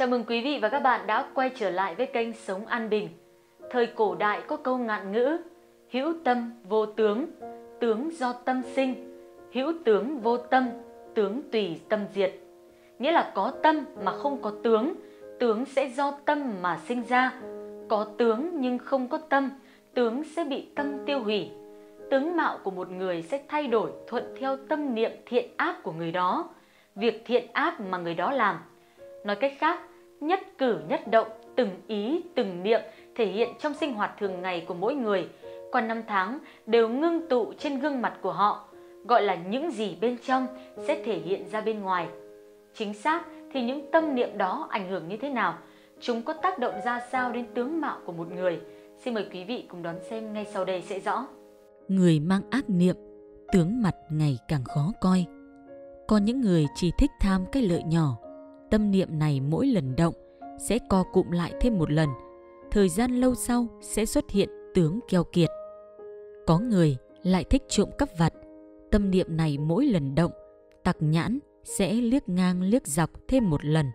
Chào mừng quý vị và các bạn đã quay trở lại với kênh Sống An Bình. Thời cổ đại có câu ngạn ngữ: hữu tâm vô tướng, tướng do tâm sinh; hữu tướng vô tâm, tướng tùy tâm diệt. Nghĩa là có tâm mà không có tướng, tướng sẽ do tâm mà sinh ra. Có tướng nhưng không có tâm, tướng sẽ bị tâm tiêu hủy. Tướng mạo của một người sẽ thay đổi thuận theo tâm niệm thiện ác của người đó, việc thiện ác mà người đó làm. Nói cách khác, nhất cử nhất động, từng ý, từng niệm thể hiện trong sinh hoạt thường ngày của mỗi người, qua năm tháng đều ngưng tụ trên gương mặt của họ, gọi là những gì bên trong sẽ thể hiện ra bên ngoài. Chính xác thì những tâm niệm đó ảnh hưởng như thế nào? Chúng có tác động ra sao đến tướng mạo của một người? Xin mời quý vị cùng đón xem ngay sau đây sẽ rõ. Người mang ác niệm, tướng mặt ngày càng khó coi. Có những người chỉ thích tham cái lợi nhỏ, tâm niệm này mỗi lần động sẽ co cụm lại thêm một lần, thời gian lâu sau sẽ xuất hiện tướng keo kiệt. Có người lại thích trộm cắp vặt, tâm niệm này mỗi lần động, tặc nhãn sẽ liếc ngang liếc dọc thêm một lần,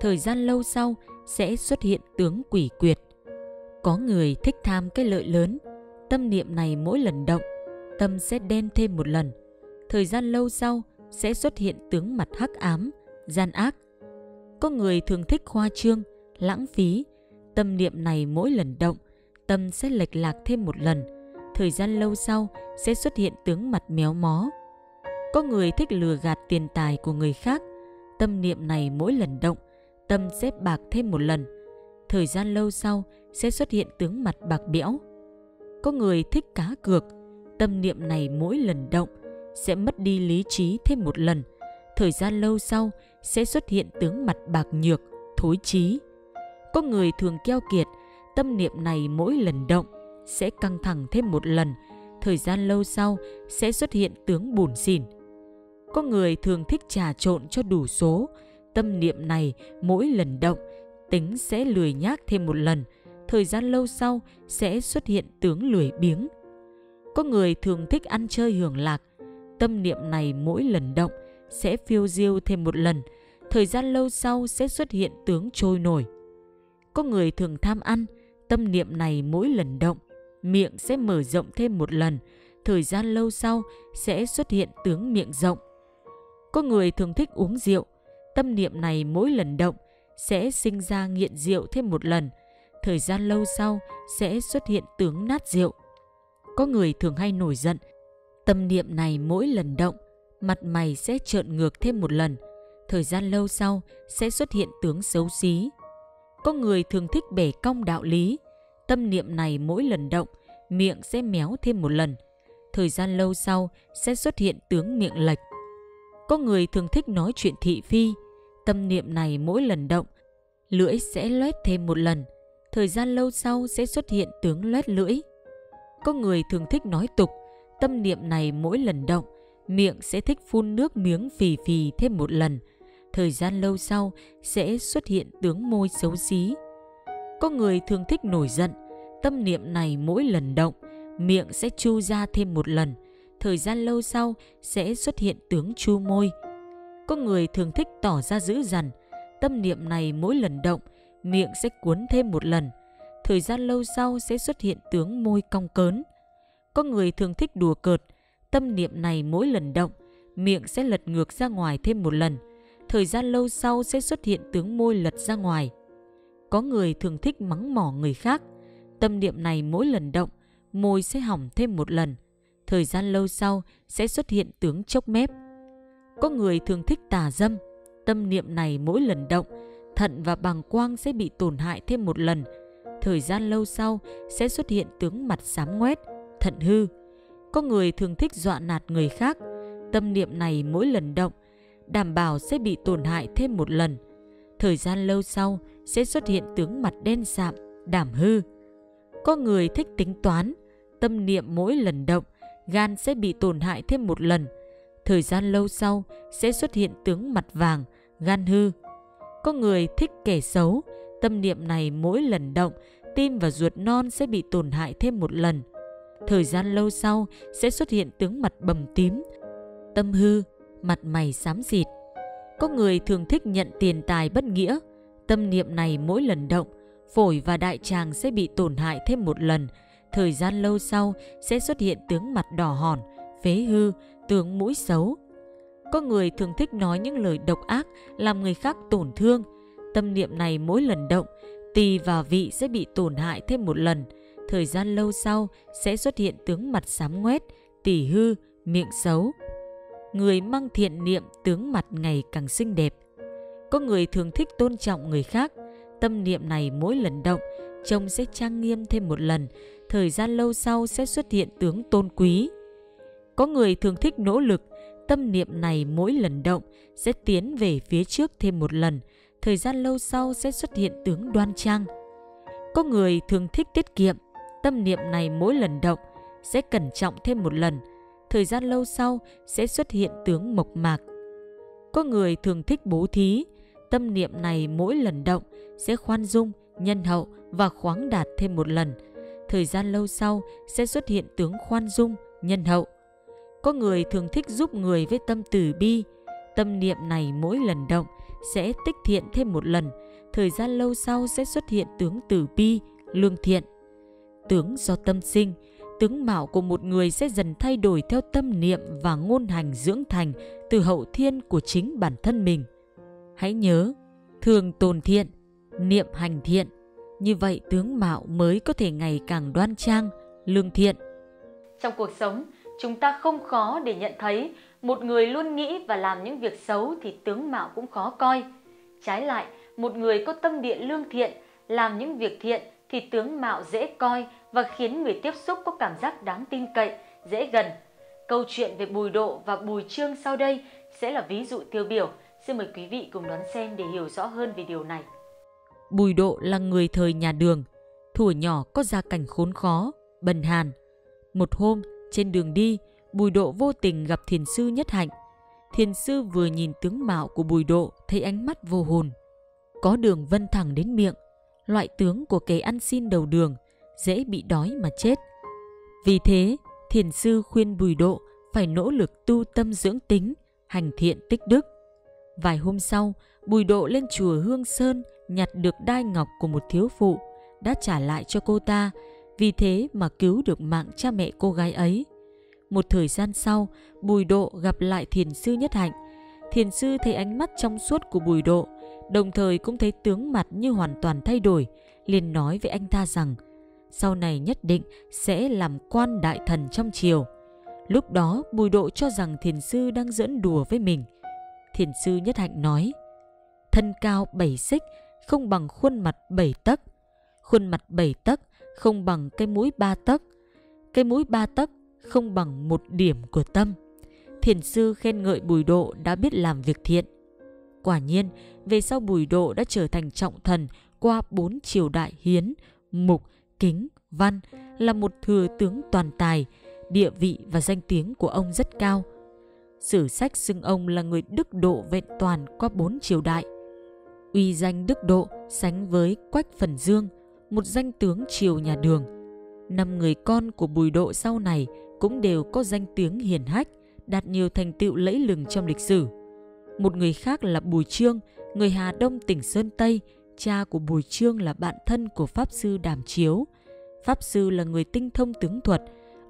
thời gian lâu sau sẽ xuất hiện tướng quỷ quyệt. Có người thích tham cái lợi lớn, tâm niệm này mỗi lần động, tâm sẽ đen thêm một lần, thời gian lâu sau sẽ xuất hiện tướng mặt hắc ám, gian ác. Có người thường thích khoa trương, lãng phí, tâm niệm này mỗi lần động, tâm sẽ lệch lạc thêm một lần, thời gian lâu sau sẽ xuất hiện tướng mặt méo mó. Có người thích lừa gạt tiền tài của người khác, tâm niệm này mỗi lần động, tâm sẽ bạc thêm một lần, thời gian lâu sau sẽ xuất hiện tướng mặt bạc bẽo. Có người thích cá cược, tâm niệm này mỗi lần động, sẽ mất đi lý trí thêm một lần, thời gian lâu sau sẽ xuất hiện tướng mặt bạc nhược, thối trí. Có người thường keo kiệt, tâm niệm này mỗi lần động sẽ căng thẳng thêm một lần, thời gian lâu sau sẽ xuất hiện tướng bủn xỉn. Có người thường thích trà trộn cho đủ số, tâm niệm này mỗi lần động tính sẽ lười nhác thêm một lần, thời gian lâu sau sẽ xuất hiện tướng lười biếng. Có người thường thích ăn chơi hưởng lạc, tâm niệm này mỗi lần động sẽ phiêu diêu thêm một lần, thời gian lâu sau sẽ xuất hiện tướng trôi nổi. Có người thường tham ăn, tâm niệm này mỗi lần động, miệng sẽ mở rộng thêm một lần, thời gian lâu sau sẽ xuất hiện tướng miệng rộng. Có người thường thích uống rượu, tâm niệm này mỗi lần động sẽ sinh ra nghiện rượu thêm một lần, thời gian lâu sau sẽ xuất hiện tướng nát rượu. Có người thường hay nổi giận, tâm niệm này mỗi lần động, mặt mày sẽ trợn ngược thêm một lần, thời gian lâu sau sẽ xuất hiện tướng xấu xí. Có người thường thích bẻ cong đạo lý, tâm niệm này mỗi lần động, miệng sẽ méo thêm một lần, thời gian lâu sau sẽ xuất hiện tướng miệng lệch. Có người thường thích nói chuyện thị phi, tâm niệm này mỗi lần động, lưỡi sẽ loét thêm một lần, thời gian lâu sau sẽ xuất hiện tướng loét lưỡi. Có người thường thích nói tục, tâm niệm này mỗi lần động, miệng sẽ thích phun nước miếng phì phì thêm một lần, thời gian lâu sau sẽ xuất hiện tướng môi xấu xí. Có người thường thích nổi giận, tâm niệm này mỗi lần động, miệng sẽ chu ra thêm một lần, thời gian lâu sau sẽ xuất hiện tướng chu môi. Có người thường thích tỏ ra dữ dằn, tâm niệm này mỗi lần động, miệng sẽ cuốn thêm một lần, thời gian lâu sau sẽ xuất hiện tướng môi cong cớn. Có người thường thích đùa cợt, tâm niệm này mỗi lần động, miệng sẽ lật ngược ra ngoài thêm một lần, thời gian lâu sau sẽ xuất hiện tướng môi lật ra ngoài. Có người thường thích mắng mỏ người khác, tâm niệm này mỗi lần động, môi sẽ hỏng thêm một lần, thời gian lâu sau sẽ xuất hiện tướng chốc mép. Có người thường thích tà dâm, tâm niệm này mỗi lần động, thận và bàng quang sẽ bị tổn hại thêm một lần, thời gian lâu sau sẽ xuất hiện tướng mặt xám ngoét, thận hư. Có người thường thích dọa nạt người khác, tâm niệm này mỗi lần động, đảm bảo sẽ bị tổn hại thêm một lần, thời gian lâu sau sẽ xuất hiện tướng mặt đen sạm, đảm hư. Có người thích tính toán, tâm niệm mỗi lần động, gan sẽ bị tổn hại thêm một lần, thời gian lâu sau sẽ xuất hiện tướng mặt vàng, gan hư. Có người thích kẻ xấu, tâm niệm này mỗi lần động, tim và ruột non sẽ bị tổn hại thêm một lần, thời gian lâu sau sẽ xuất hiện tướng mặt bầm tím, tâm hư, mặt mày xám xịt. Có người thường thích nhận tiền tài bất nghĩa, Tâm niệm này mỗi lần động, phổi và đại tràng sẽ bị tổn hại thêm một lần. Thời gian lâu sau sẽ xuất hiện tướng mặt đỏ hòn, phế hư, tướng mũi xấu. Có người thường thích nói những lời độc ác làm người khác tổn thương. Tâm niệm này mỗi lần động, tỳ và vị sẽ bị tổn hại thêm một lần. Thời gian lâu sau sẽ xuất hiện tướng mặt xám ngoét, tỳ hư, miệng xấu. Người mang thiện niệm tướng mặt ngày càng xinh đẹp. Có người thường thích tôn trọng người khác. Tâm niệm này mỗi lần động, trông sẽ trang nghiêm thêm một lần. Thời gian lâu sau sẽ xuất hiện tướng tôn quý. Có người thường thích nỗ lực. Tâm niệm này mỗi lần động sẽ tiến về phía trước thêm một lần. Thời gian lâu sau sẽ xuất hiện tướng đoan trang. Có người thường thích tiết kiệm. Tâm niệm này mỗi lần động sẽ cẩn trọng thêm một lần. Thời gian lâu sau sẽ xuất hiện tướng mộc mạc. Có người thường thích bố thí. Tâm niệm này mỗi lần động sẽ khoan dung, nhân hậu và khoáng đạt thêm một lần. Thời gian lâu sau sẽ xuất hiện tướng khoan dung, nhân hậu. Có người thường thích giúp người với tâm từ bi. Tâm niệm này mỗi lần động sẽ tích thiện thêm một lần. Thời gian lâu sau sẽ xuất hiện tướng từ bi, lương thiện. Tướng do tâm sinh. Tướng mạo của một người sẽ dần thay đổi theo tâm niệm và ngôn hành dưỡng thành từ hậu thiên của chính bản thân mình. Hãy nhớ, thường tồn thiện, niệm hành thiện. Như vậy tướng mạo mới có thể ngày càng đoan trang, lương thiện. Trong cuộc sống, chúng ta không khó để nhận thấy một người luôn nghĩ và làm những việc xấu thì tướng mạo cũng khó coi. Trái lại, một người có tâm địa lương thiện, làm những việc thiện thì tướng mạo dễ coi và khiến người tiếp xúc có cảm giác đáng tin cậy, dễ gần. Câu chuyện về Bùi Độ và Bùi Trương sau đây sẽ là ví dụ tiêu biểu. Xin mời quý vị cùng đón xem để hiểu rõ hơn về điều này. Bùi Độ là người thời nhà Đường, thuở nhỏ có gia cảnh khốn khó, bần hàn. Một hôm, trên đường đi, Bùi Độ vô tình gặp thiền sư Nhất Hạnh. Thiền sư vừa nhìn tướng mạo của Bùi Độ thấy ánh mắt vô hồn. Có đường vân thẳng đến miệng, loại tướng của kẻ ăn xin đầu đường, dễ bị đói mà chết. Vì thế, thiền sư khuyên Bùi Độ phải nỗ lực tu tâm dưỡng tính, hành thiện tích đức. Vài hôm sau, Bùi Độ lên chùa Hương Sơn nhặt được đai ngọc của một thiếu phụ, đã trả lại cho cô ta, vì thế mà cứu được mạng cha mẹ cô gái ấy. Một thời gian sau, Bùi Độ gặp lại thiền sư Nhất Hạnh. Thiền sư thấy ánh mắt trong suốt của Bùi Độ, đồng thời cũng thấy tướng mặt như hoàn toàn thay đổi, liền nói với anh ta rằng sau này nhất định sẽ làm quan đại thần trong triều. Lúc đó Bùi Độ cho rằng thiền sư đang giỡn đùa với mình. Thiền sư Nhất Hạnh nói: thân cao 7 xích không bằng khuôn mặt 7 tấc, khuôn mặt 7 tấc không bằng cái mũi 3 tấc, cái mũi 3 tấc không bằng một điểm của tâm. Thiền sư khen ngợi Bùi Độ đã biết làm việc thiện. Quả nhiên, về sau Bùi Độ đã trở thành trọng thần qua 4 triều đại Hiến, Mục, Kính, Văn, là một thừa tướng toàn tài, địa vị và danh tiếng của ông rất cao. Sử sách xưng ông là người đức độ vẹn toàn qua 4 triều đại. Uy danh đức độ sánh với Quách Phần Dương, một danh tướng triều nhà Đường. 5 người con của Bùi Độ sau này cũng đều có danh tiếng hiển hách, đạt nhiều thành tựu lẫy lừng trong lịch sử. Một người khác là Bùi Trương, người Hà Đông tỉnh Sơn Tây. Cha của Bùi Trương là bạn thân của Pháp Sư Đàm Chiếu. Pháp Sư là người tinh thông tướng thuật.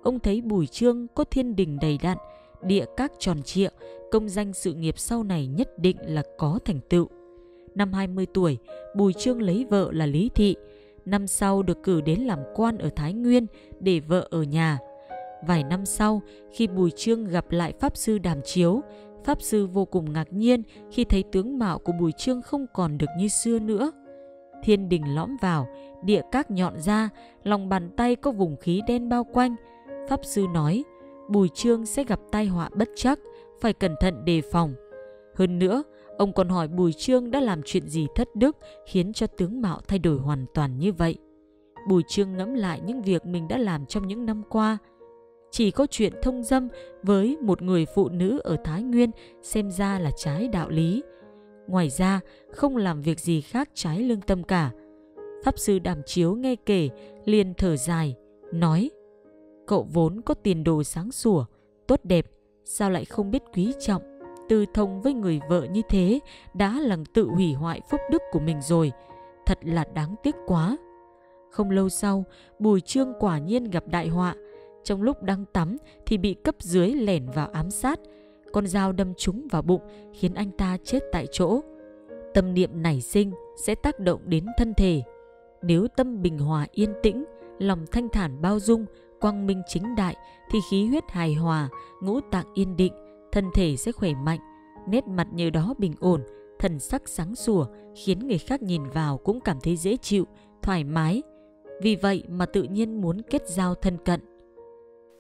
Ông thấy Bùi Trương có thiên đình đầy đặn, địa các tròn trịa, công danh sự nghiệp sau này nhất định là có thành tựu. Năm 20 tuổi, Bùi Trương lấy vợ là Lý Thị. Năm sau được cử đến làm quan ở Thái Nguyên để vợ ở nhà. Vài năm sau, khi Bùi Trương gặp lại Pháp Sư Đàm Chiếu, Pháp Sư vô cùng ngạc nhiên khi thấy tướng mạo của Bùi Trương không còn được như xưa nữa. Thiên đình lõm vào, địa các nhọn ra, lòng bàn tay có vùng khí đen bao quanh. Pháp Sư nói, Bùi Trương sẽ gặp tai họa bất trắc, phải cẩn thận đề phòng. Hơn nữa, ông còn hỏi Bùi Trương đã làm chuyện gì thất đức khiến cho tướng mạo thay đổi hoàn toàn như vậy. Bùi Trương ngẫm lại những việc mình đã làm trong những năm qua. Chỉ có chuyện thông dâm với một người phụ nữ ở Thái Nguyên xem ra là trái đạo lý. Ngoài ra, không làm việc gì khác trái lương tâm cả. Pháp Sư Đàm Chiếu nghe kể, liền thở dài, nói: cậu vốn có tiền đồ sáng sủa, tốt đẹp, sao lại không biết quý trọng, tư thông với người vợ như thế đã là tự hủy hoại phúc đức của mình rồi. Thật là đáng tiếc quá. Không lâu sau, Bùi Trương quả nhiên gặp đại họa. Trong lúc đang tắm thì bị cấp dưới lẻn vào ám sát. Con dao đâm trúng vào bụng khiến anh ta chết tại chỗ. Tâm niệm nảy sinh sẽ tác động đến thân thể. Nếu tâm bình hòa yên tĩnh, lòng thanh thản bao dung, quang minh chính đại thì khí huyết hài hòa, ngũ tạng yên định, thân thể sẽ khỏe mạnh, nét mặt như đó bình ổn, thần sắc sáng sủa khiến người khác nhìn vào cũng cảm thấy dễ chịu, thoải mái. Vì vậy mà tự nhiên muốn kết giao thân cận.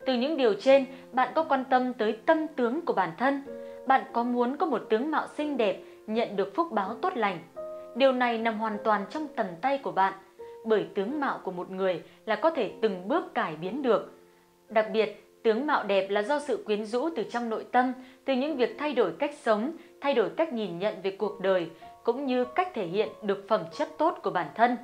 Từ những điều trên, bạn có quan tâm tới tâm tướng của bản thân? Bạn có muốn có một tướng mạo xinh đẹp, nhận được phúc báo tốt lành? Điều này nằm hoàn toàn trong tầm tay của bạn, bởi tướng mạo của một người là có thể từng bước cải biến được. Đặc biệt, tướng mạo đẹp là do sự quyến rũ từ trong nội tâm, từ những việc thay đổi cách sống, thay đổi cách nhìn nhận về cuộc đời, cũng như cách thể hiện được phẩm chất tốt của bản thân.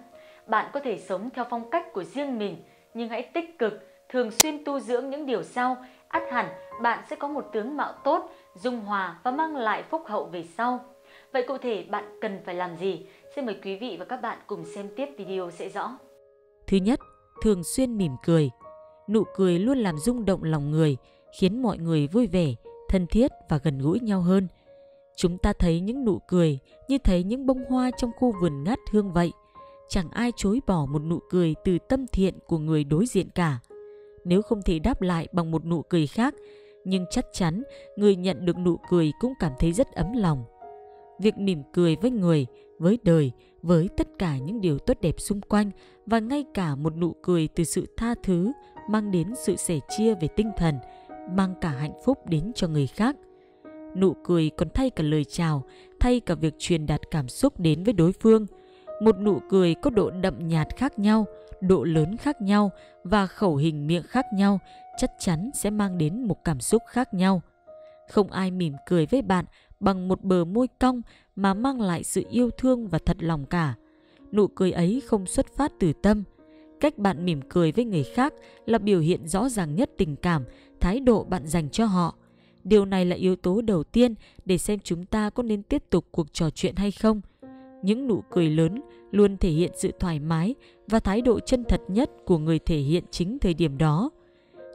Bạn có thể sống theo phong cách của riêng mình, nhưng hãy tích cực, thường xuyên tu dưỡng những điều sau, ắt hẳn bạn sẽ có một tướng mạo tốt, dung hòa và mang lại phúc hậu về sau. Vậy cụ thể bạn cần phải làm gì? Xin mời quý vị và các bạn cùng xem tiếp video sẽ rõ. Thứ nhất, thường xuyên mỉm cười. Nụ cười luôn làm rung động lòng người, khiến mọi người vui vẻ, thân thiết và gần gũi nhau hơn. Chúng ta thấy những nụ cười như thấy những bông hoa trong khu vườn ngát hương vậy. Chẳng ai chối bỏ một nụ cười từ tâm thiện của người đối diện cả. Nếu không thể đáp lại bằng một nụ cười khác, nhưng chắc chắn người nhận được nụ cười cũng cảm thấy rất ấm lòng. Việc mỉm cười với người, với đời, với tất cả những điều tốt đẹp xung quanh và ngay cả một nụ cười từ sự tha thứ mang đến sự sẻ chia về tinh thần, mang cả hạnh phúc đến cho người khác. Nụ cười còn thay cả lời chào, thay cả việc truyền đạt cảm xúc đến với đối phương. Một nụ cười có độ đậm nhạt khác nhau, độ lớn khác nhau và khẩu hình miệng khác nhau chắc chắn sẽ mang đến một cảm xúc khác nhau. Không ai mỉm cười với bạn bằng một bờ môi cong mà mang lại sự yêu thương và thật lòng cả. Nụ cười ấy không xuất phát từ tâm. Cách bạn mỉm cười với người khác là biểu hiện rõ ràng nhất tình cảm, thái độ bạn dành cho họ. Điều này là yếu tố đầu tiên để xem chúng ta có nên tiếp tục cuộc trò chuyện hay không. Những nụ cười lớn luôn thể hiện sự thoải mái và thái độ chân thật nhất của người thể hiện chính thời điểm đó.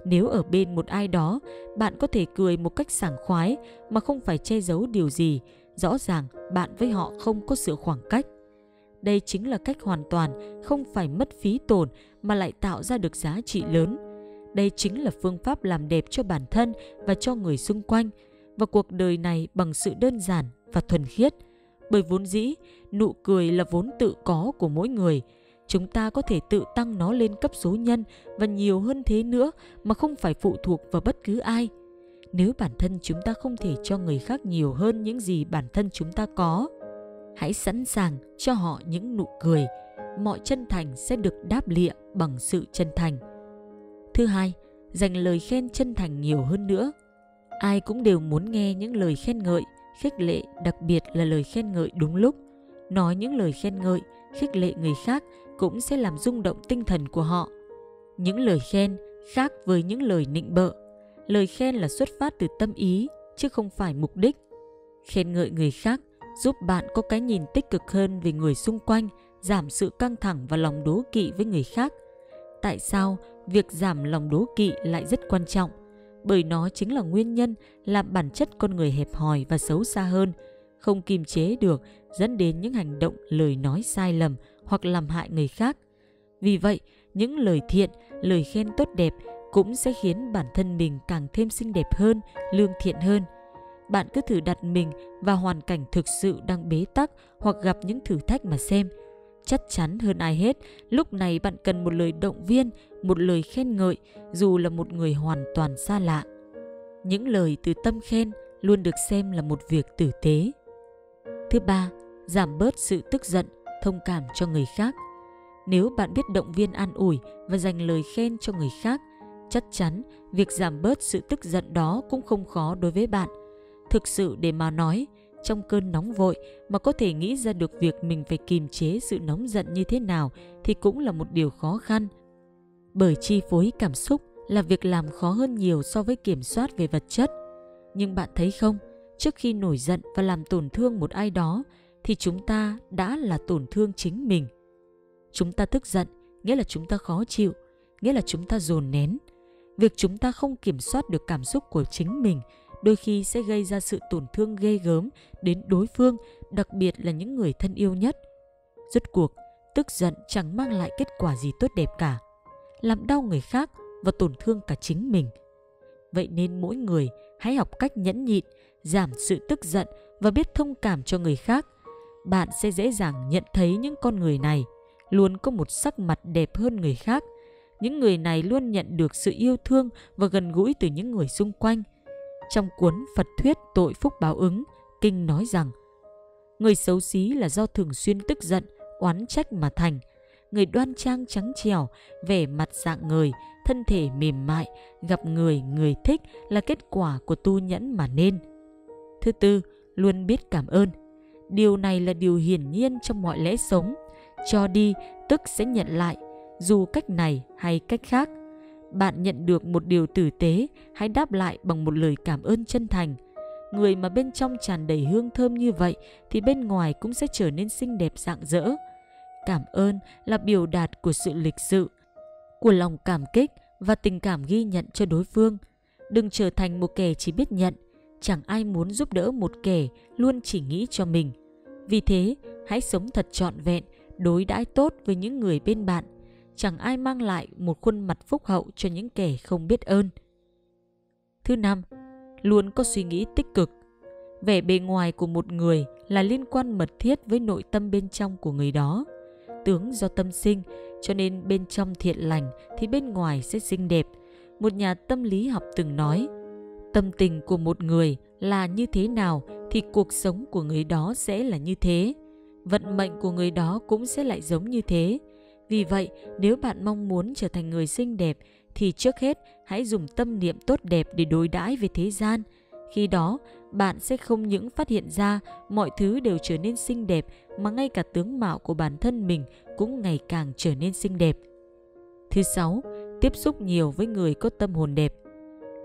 Nếu ở bên một ai đó, bạn có thể cười một cách sảng khoái mà không phải che giấu điều gì, rõ ràng bạn với họ không có sự khoảng cách. Đây chính là cách hoàn toàn không phải mất phí tổn mà lại tạo ra được giá trị lớn. Đây chính là phương pháp làm đẹp cho bản thân và cho người xung quanh, và cuộc đời này bằng sự đơn giản và thuần khiết. Bởi vốn dĩ, nụ cười là vốn tự có của mỗi người. Chúng ta có thể tự tăng nó lên cấp số nhân và nhiều hơn thế nữa mà không phải phụ thuộc vào bất cứ ai. Nếu bản thân chúng ta không thể cho người khác nhiều hơn những gì bản thân chúng ta có, hãy sẵn sàng cho họ những nụ cười. Mọi chân thành sẽ được đáp lịa bằng sự chân thành. Thứ hai, dành lời khen chân thành nhiều hơn nữa. Ai cũng đều muốn nghe những lời khen ngợi, khích lệ, đặc biệt là lời khen ngợi đúng lúc. Nói những lời khen ngợi, khích lệ người khác cũng sẽ làm rung động tinh thần của họ. Những lời khen khác với những lời nịnh bợ. Lời khen là xuất phát từ tâm ý chứ không phải mục đích. Khen ngợi người khác giúp bạn có cái nhìn tích cực hơn về người xung quanh, giảm sự căng thẳng và lòng đố kỵ với người khác. Tại sao việc giảm lòng đố kỵ lại rất quan trọng? Bởi nó chính là nguyên nhân làm bản chất con người hẹp hòi và xấu xa hơn, không kiềm chế được, dẫn đến những hành động, lời nói sai lầm hoặc làm hại người khác. Vì vậy, những lời thiện, lời khen tốt đẹp cũng sẽ khiến bản thân mình càng thêm xinh đẹp hơn, lương thiện hơn. Bạn cứ thử đặt mình vào hoàn cảnh thực sự đang bế tắc hoặc gặp những thử thách mà xem. Chắc chắn hơn ai hết, lúc này bạn cần một lời động viên, một lời khen ngợi, dù là một người hoàn toàn xa lạ. Những lời từ tâm khen luôn được xem là một việc tử tế. Thứ ba, giảm bớt sự tức giận, thông cảm cho người khác. Nếu bạn biết động viên an ủi và dành lời khen cho người khác, chắc chắn việc giảm bớt sự tức giận đó cũng không khó đối với bạn. Thực sự để mà nói, trong cơn nóng vội mà có thể nghĩ ra được việc mình phải kiềm chế sự nóng giận như thế nào thì cũng là một điều khó khăn. Bởi chi phối cảm xúc là việc làm khó hơn nhiều so với kiểm soát về vật chất. Nhưng bạn thấy không, Trước khi nổi giận và làm tổn thương một ai đó thì chúng ta đã là tổn thương chính mình. Chúng ta tức giận nghĩa là chúng ta khó chịu, nghĩa là chúng ta dồn nén. Việc chúng ta không kiểm soát được cảm xúc của chính mình đôi khi sẽ gây ra sự tổn thương ghê gớm đến đối phương, đặc biệt là những người thân yêu nhất. Rốt cuộc, tức giận chẳng mang lại kết quả gì tốt đẹp cả, làm đau người khác và tổn thương cả chính mình. Vậy nên mỗi người hãy học cách nhẫn nhịn, giảm sự tức giận và biết thông cảm cho người khác. Bạn sẽ dễ dàng nhận thấy những con người này luôn có một sắc mặt đẹp hơn người khác. Những người này luôn nhận được sự yêu thương và gần gũi từ những người xung quanh. Trong cuốn Phật Thuyết Tội Phúc Báo Ứng, Kinh nói rằng: người xấu xí là do thường xuyên tức giận, oán trách mà thành. Người đoan trang trắng trẻo, vẻ mặt rạng ngời, thân thể mềm mại, gặp người người thích là kết quả của tu nhẫn mà nên. Thứ tư, luôn biết cảm ơn. Điều này là điều hiển nhiên trong mọi lẽ sống. Cho đi tức sẽ nhận lại, dù cách này hay cách khác. Bạn nhận được một điều tử tế, hãy đáp lại bằng một lời cảm ơn chân thành. Người mà bên trong tràn đầy hương thơm như vậy thì bên ngoài cũng sẽ trở nên xinh đẹp rạng rỡ. Cảm ơn là biểu đạt của sự lịch sự, của lòng cảm kích và tình cảm ghi nhận cho đối phương. Đừng trở thành một kẻ chỉ biết nhận, chẳng ai muốn giúp đỡ một kẻ luôn chỉ nghĩ cho mình. Vì thế, hãy sống thật trọn vẹn, đối đãi tốt với những người bên bạn. Chẳng ai mang lại một khuôn mặt phúc hậu cho những kẻ không biết ơn. Thứ năm, luôn có suy nghĩ tích cực. Vẻ bề ngoài của một người là liên quan mật thiết với nội tâm bên trong của người đó. Tướng do tâm sinh, cho nên bên trong thiện lành thì bên ngoài sẽ xinh đẹp. Một nhà tâm lý học từng nói, tâm tình của một người là như thế nào thì cuộc sống của người đó sẽ là như thế. Vận mệnh của người đó cũng sẽ lại giống như thế. Vì vậy, nếu bạn mong muốn trở thành người xinh đẹp thì trước hết hãy dùng tâm niệm tốt đẹp để đối đãi với thế gian. Khi đó, bạn sẽ không những phát hiện ra mọi thứ đều trở nên xinh đẹp mà ngay cả tướng mạo của bản thân mình cũng ngày càng trở nên xinh đẹp. Thứ sáu, tiếp xúc nhiều với người có tâm hồn đẹp.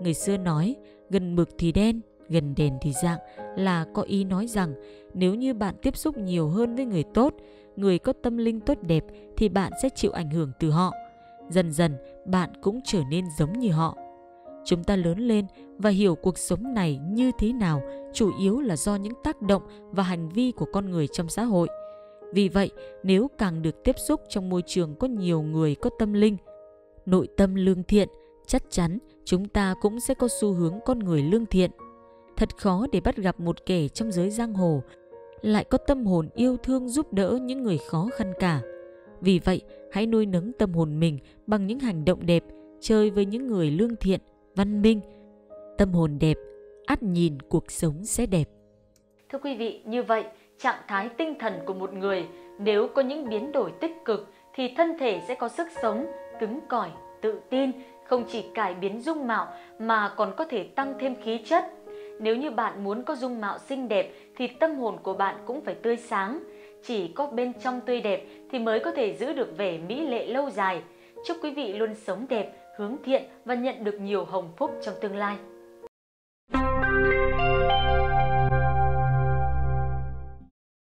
Người xưa nói, gần mực thì đen, gần đèn thì rạng, là có ý nói rằng nếu như bạn tiếp xúc nhiều hơn với người tốt, người có tâm linh tốt đẹp thì bạn sẽ chịu ảnh hưởng từ họ. Dần dần bạn cũng trở nên giống như họ. Chúng ta lớn lên và hiểu cuộc sống này như thế nào chủ yếu là do những tác động và hành vi của con người trong xã hội. Vì vậy, nếu càng được tiếp xúc trong môi trường có nhiều người có tâm linh, nội tâm lương thiện, chắc chắn chúng ta cũng sẽ có xu hướng con người lương thiện. Thật khó để bắt gặp một kẻ trong giới giang hồ lại có tâm hồn yêu thương giúp đỡ những người khó khăn cả. Vì vậy, hãy nuôi nấng tâm hồn mình bằng những hành động đẹp, chơi với những người lương thiện, văn minh. Tâm hồn đẹp, ắt nhìn cuộc sống sẽ đẹp. Thưa quý vị, như vậy, trạng thái tinh thần của một người nếu có những biến đổi tích cực thì thân thể sẽ có sức sống, cứng cỏi, tự tin, không chỉ cải biến dung mạo mà còn có thể tăng thêm khí chất. Nếu như bạn muốn có dung mạo xinh đẹp thì tâm hồn của bạn cũng phải tươi sáng. Chỉ có bên trong tươi đẹp thì mới có thể giữ được vẻ mỹ lệ lâu dài. Chúc quý vị luôn sống đẹp, hướng thiện và nhận được nhiều hồng phúc trong tương lai.